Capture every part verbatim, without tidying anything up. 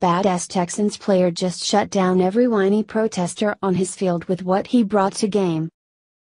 badass Texans player just shut down every whiny protester on his field with what he brought to game.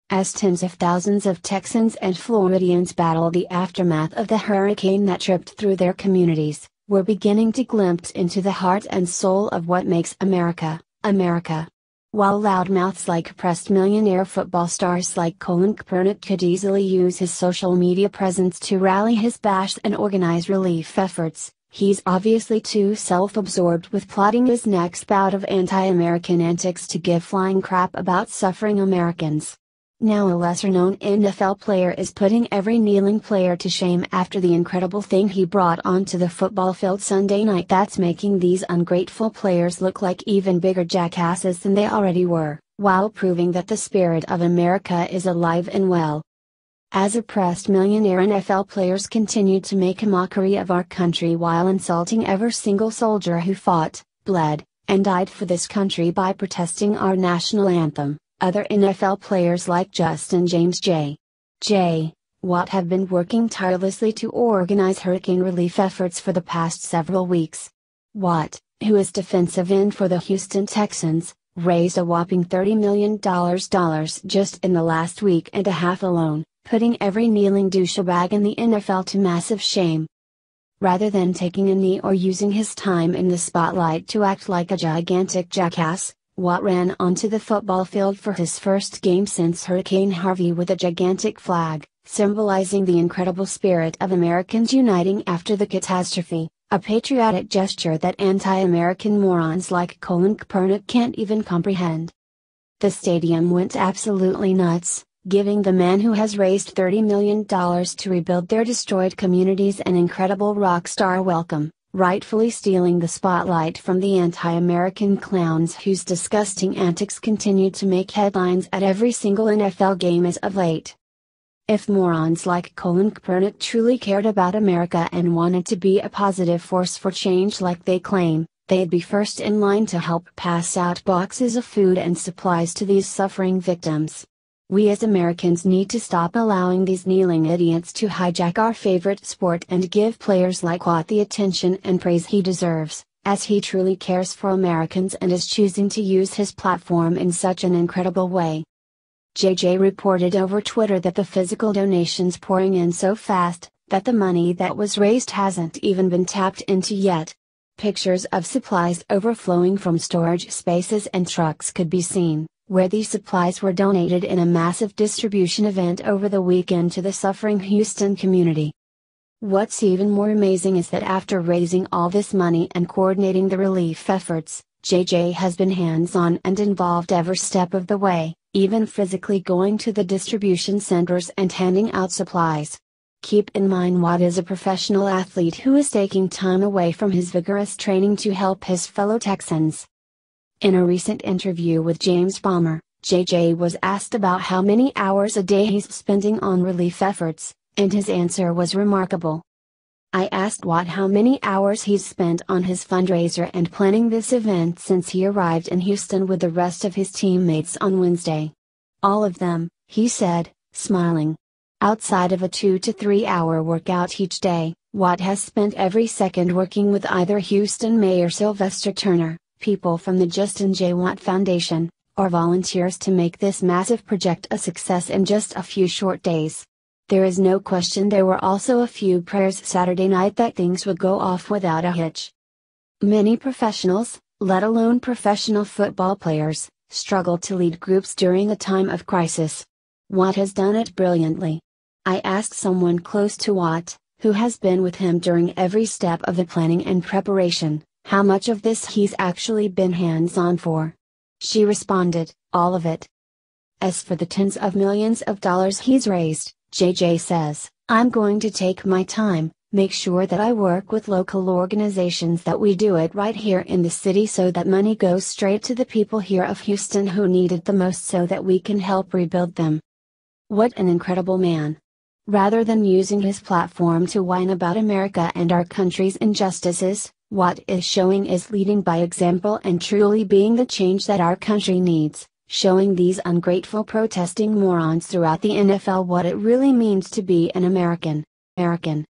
As tens of thousands of Texans and Floridians battle the aftermath of the hurricane that ripped through their communities, we're beginning to glimpse into the heart and soul of what makes America, America. While loudmouths like oppressed millionaire football stars like Colin Kaepernick could easily use his social media presence to rally his base and organize relief efforts, he's obviously too self-absorbed with plotting his next bout of anti-American antics to give flying crap about suffering Americans. Now a lesser-known N F L player is putting every kneeling player to shame after the incredible thing he brought onto the football field Sunday night that's making these ungrateful players look like even bigger jackasses than they already were, while proving that the spirit of America is alive and well. As oppressed millionaire N F L players continue to make a mockery of our country while insulting every single soldier who fought, bled, and died for this country by protesting our national anthem, other N F L players like Justin James J J Watt have been working tirelessly to organize hurricane relief efforts for the past several weeks. Watt, who is defensive end for the Houston Texans, raised a whopping thirty million dollars just in the last week and a half alone, putting every kneeling douchebag in the N F L to massive shame. Rather than taking a knee or using his time in the spotlight to act like a gigantic jackass, Watt ran onto the football field for his first game since Hurricane Harvey with a gigantic flag, symbolizing the incredible spirit of Americans uniting after the catastrophe, a patriotic gesture that anti-American morons like Colin Kaepernick can't even comprehend. The stadium went absolutely nuts, giving the man who has raised thirty million dollars to rebuild their destroyed communities an incredible rock star welcome, rightfully stealing the spotlight from the anti-American clowns whose disgusting antics continue to make headlines at every single N F L game as of late. If morons like Colin Kaepernick truly cared about America and wanted to be a positive force for change like they claim, they'd be first in line to help pass out boxes of food and supplies to these suffering victims. We as Americans need to stop allowing these kneeling idiots to hijack our favorite sport and give players like Watt the attention and praise he deserves, as he truly cares for Americans and is choosing to use his platform in such an incredible way. J J reported over Twitter that the physical donations pouring in so fast, that the money that was raised hasn't even been tapped into yet. Pictures of supplies overflowing from storage spaces and trucks could be seen, where these supplies were donated in a massive distribution event over the weekend to the suffering Houston community. What's even more amazing is that after raising all this money and coordinating the relief efforts, J J has been hands-on and involved every step of the way, even physically going to the distribution centers and handing out supplies. Keep in mind Watt is a professional athlete who is taking time away from his vigorous training to help his fellow Texans. In a recent interview with James Palmer, J J was asked about how many hours a day he's spending on relief efforts, and his answer was remarkable. "I asked Watt how many hours he's spent on his fundraiser and planning this event since he arrived in Houston with the rest of his teammates on Wednesday. All of them," he said, smiling. "Outside of a two to three hour workout each day, Watt has spent every second working with either Houston Mayor Sylvester Turner, people from the Justin J. Watt Foundation, or volunteers to make this massive project a success in just a few short days." There is no question there were also a few prayers Saturday night that things would go off without a hitch. Many professionals, let alone professional football players, struggle to lead groups during a time of crisis. Watt has done it brilliantly. I asked someone close to Watt, who has been with him during every step of the planning and preparation, how much of this he's actually been hands-on for. She responded, "All of it." As for the tens of millions of dollars he's raised, J J says, "I'm going to take my time, make sure that I work with local organizations that we do it right here in the city so that money goes straight to the people here of Houston who need it the most so that we can help rebuild them." What an incredible man. Rather than using his platform to whine about America and our country's injustices, Watt is showing is leading by example and truly being the change that our country needs, showing these ungrateful protesting morons throughout the N F L what it really means to be an American. American.